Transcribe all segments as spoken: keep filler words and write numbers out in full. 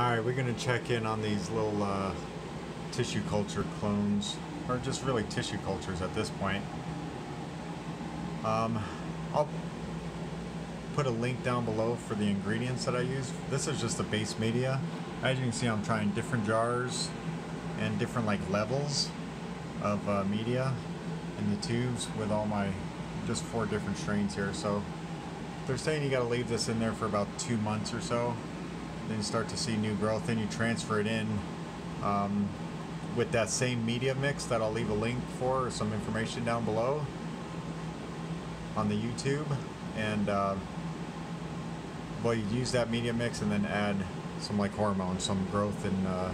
All right, we're going to check in on these little uh, tissue culture clones, or just really tissue cultures at this point. Um, I'll put a link down below for the ingredients that I use. This is just the base media. As you can see, I'm trying different jars and different like levels of uh, media in the tubes with all my just four different strains here. So they're saying you got to leave this in there for about two months or so. Then you start to see new growth. Then you transfer it in um, with that same media mix that I'll leave a link for, or some information down below on the YouTube. And uh, well, you use that media mix and then add some like hormone, some growth and uh,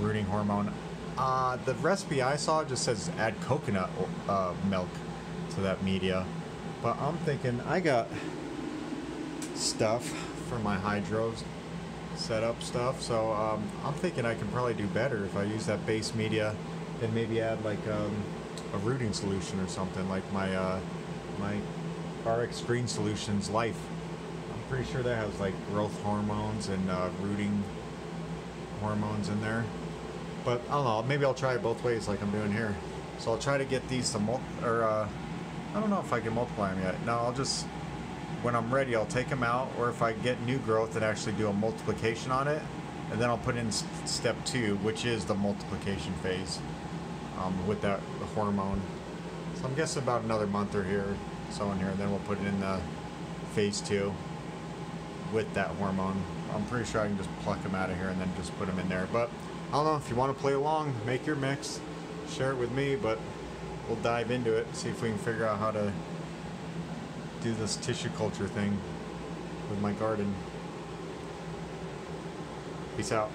rooting hormone. Uh, the recipe I saw just says add coconut uh, milk to that media, but I'm thinking I got stuff for my hydros. Set up stuff, so um, I'm thinking I can probably do better if I use that base media and maybe add like um, a rooting solution or something, like my uh, my R X Green Solutions Life. I'm pretty sure that has like growth hormones and uh, rooting hormones in there. But I don't know. Maybe I'll try it both ways, like I'm doing here. So I'll try to get these to mul or uh, I don't know if I can multiply them yet. No, I'll just. When I'm ready, I'll take them out, or if I get new growth and actually do a multiplication on it, and then I'll put in step two, which is the multiplication phase um, with that hormone. So I'm guessing about another month or here, so in here, then we'll put it in the phase two with that hormone. I'm pretty sure I can just pluck them out of here and then just put them in there. But I don't know, if you want to play along, make your mix, share it with me, but we'll dive into it, see if we can figure out how to do this tissue culture thing with my garden. Peace out.